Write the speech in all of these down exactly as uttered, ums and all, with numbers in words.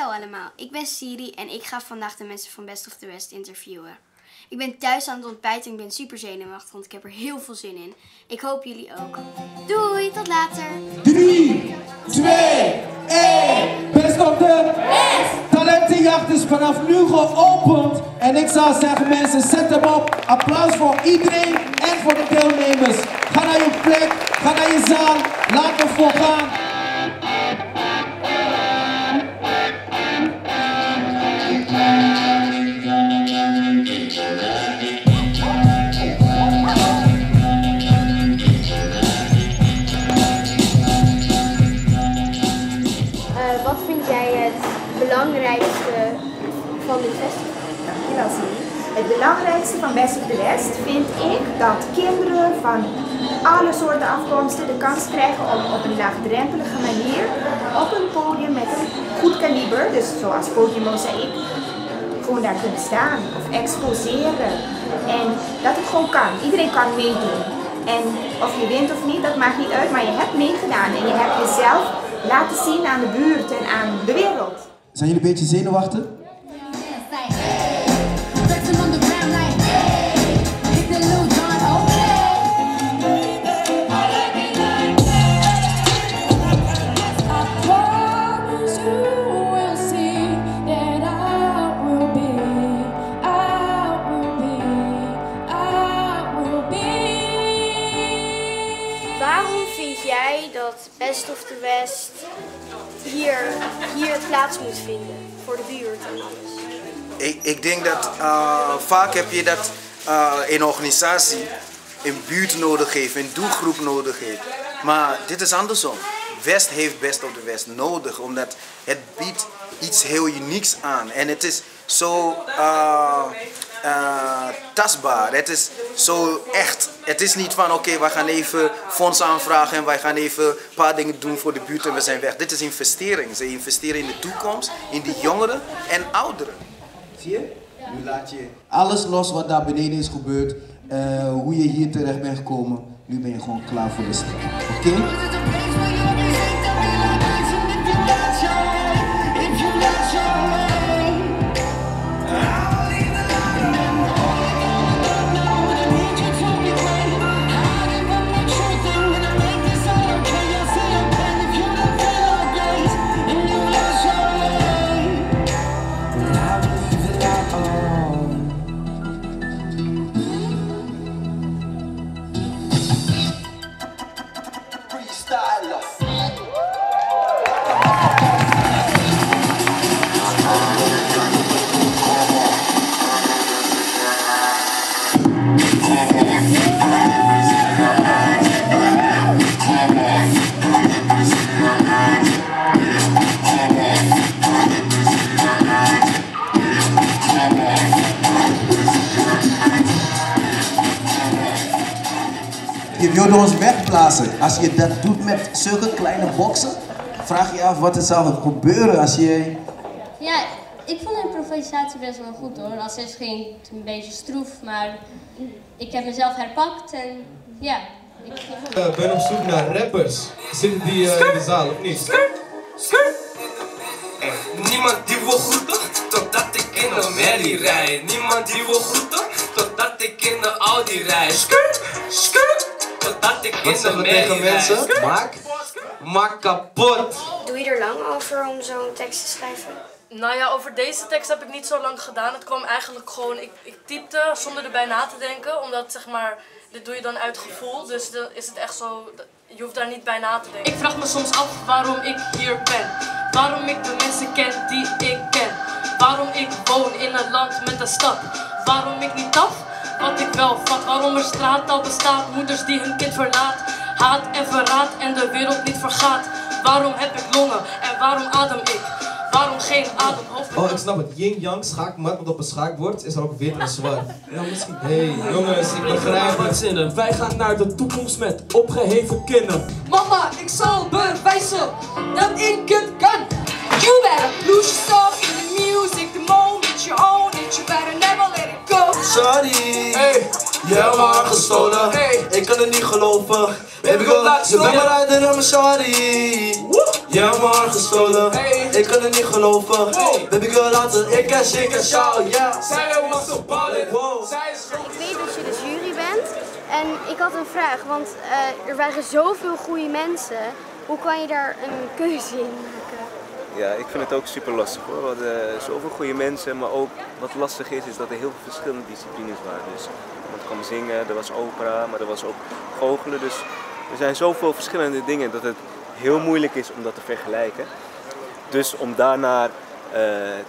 Hallo allemaal, ik ben Siri en ik ga vandaag de mensen van Best of the West interviewen. Ik ben thuis aan het ontbijten en ik ben super zenuwachtig, want ik heb er heel veel zin in. Ik hoop jullie ook. Doei, tot later! drie, twee, één, Best of the West! Talentenjacht is vanaf nu geopend en ik zou zeggen mensen, zet hem op. Applaus voor iedereen en voor de deelnemers. Ga naar je plek, ga naar je zaal, laat hem voor gaan. Wat vind jij het belangrijkste van dit festival? Dankjewel, Siri. Het belangrijkste van Best of the West vind ik dat kinderen van alle soorten afkomsten de kans krijgen om op een laagdrempelige manier op een podium met een goed kaliber, dus zoals Podium Mozaïek, gewoon daar kunnen staan of exposeren. En dat het gewoon kan. Iedereen kan meedoen. En of je wint of niet, dat maakt niet uit, maar je hebt meegedaan en je hebt jezelf laten zien aan de buurt en aan de wereld. Zijn jullie een beetje zenuwachtig? Waarom vind jij dat Best of the West hier, hier plaats moet vinden voor de buurt en alles? Ik, ik denk dat uh, vaak heb je dat uh, een organisatie een buurt nodig heeft, een doelgroep nodig heeft. Maar dit is andersom. West heeft Best of the West nodig, omdat het biedt iets heel unieks aan. En het is zo uh, uh, tastbaar, het is zo echt. Het is niet van oké, okay, wij gaan even fondsen aanvragen en wij gaan even een paar dingen doen voor de buurt en we zijn weg. Dit is investering. Ze investeren in de toekomst, in de jongeren en ouderen. Zie je? Nu laat je alles los wat daar beneden is gebeurd, uh, hoe je hier terecht bent gekomen. Nu ben je gewoon klaar voor de stap. Oké? Okay? Je wilde ons wegplaatsen. Als je dat doet met zulke kleine boksen, vraag je af wat er zou gebeuren als je... Ja, ik vond de improvisatie best wel goed hoor. Als eerst ging het een beetje stroef, maar ik heb mezelf herpakt en ja. Ik uh, ben op zoek naar rappers. Zitten die uh, in de zaal of niet? Skrrt, skrrt. Hey, niemand die wil groeten totdat ik in een merrie rijd. Niemand die wil groeten totdat ik in de Audi rijd. Skrrt, skrrt. Wat zeggen we tegen mensen? Maak, maak kapot! Doe je er lang over om zo'n tekst te schrijven? Nou ja, over deze tekst heb ik niet zo lang gedaan. Het kwam eigenlijk gewoon, ik, ik typte zonder erbij na te denken. Omdat zeg maar, dit doe je dan uit gevoel. Dus dan is het echt zo, je hoeft daar niet bij na te denken. Ik vraag me soms af waarom ik hier ben. Waarom ik de mensen ken die ik ken. Waarom ik woon in een land met een stad. Waarom ik niet af? Wat ik wel vat, waarom er straattaal bestaat. Moeders die hun kind verlaat. Haat en verraad en de wereld niet vergaat. Waarom heb ik longen en waarom adem ik? Waarom geen adem of... Oh, ik snap het. Yin-yang, schaakmat, want op een schaakbord is er ook wit en zwart. Ja, misschien... Hé, hey, jongens, ik begrijp het zinnen. Wij gaan naar de toekomst met opgeheven kinderen. Mama, ik zal bewijzen dat ik het kan. You better lose yourself in the music. The moment you own it, you better never let it go. Sorry. Je hebt mijn hart gestolen, hey. Ik kan het niet geloven. Baby, go laat je ben maar uit en I'm sorry. Woe. Jouw maar gestolen, hey. Ik kan het niet geloven. Hey. Baby girl, laten ik en shake en shout, yeah. Zij ook mag zo ballen, wow. Zij is gewoon... Ik weet dat je de jury bent en ik had een vraag, want uh, er waren zoveel goede mensen. Hoe kan je daar een keuze in maken? Ja, ik vind het ook super lastig hoor. We hadden zoveel goede mensen, maar ook wat lastig is, is dat er heel veel verschillende disciplines waren. Dus iemand kwam zingen, er was opera, maar er was ook goochelen. Dus er zijn zoveel verschillende dingen dat het heel moeilijk is om dat te vergelijken. Dus om daarnaar uh,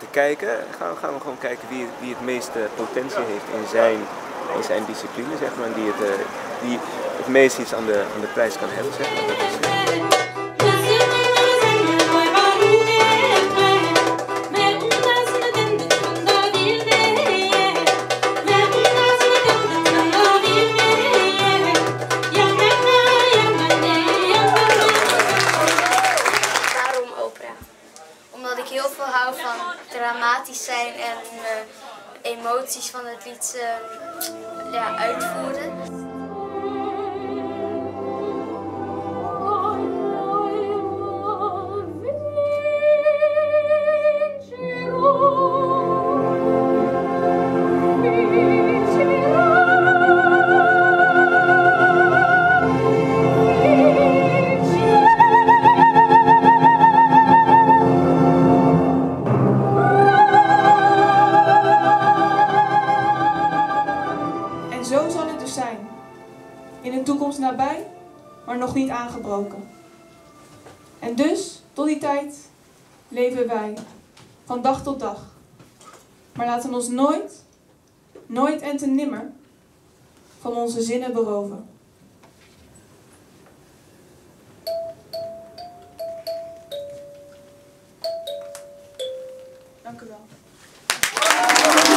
te kijken, gaan we, gaan we gewoon kijken wie, wie het meeste potentie heeft in zijn, in zijn discipline, zeg maar. En die het, uh, die het meest iets aan de, aan de prijs kan hebben, zeg maar. Dat is, dramatisch zijn en uh, emoties van het lied uh, ja, uitvoeren. In een toekomst nabij, maar nog niet aangebroken. En dus, tot die tijd, leven wij, van dag tot dag. Maar laten ons nooit, nooit en ten nimmer, van onze zinnen beroven. Dank u wel.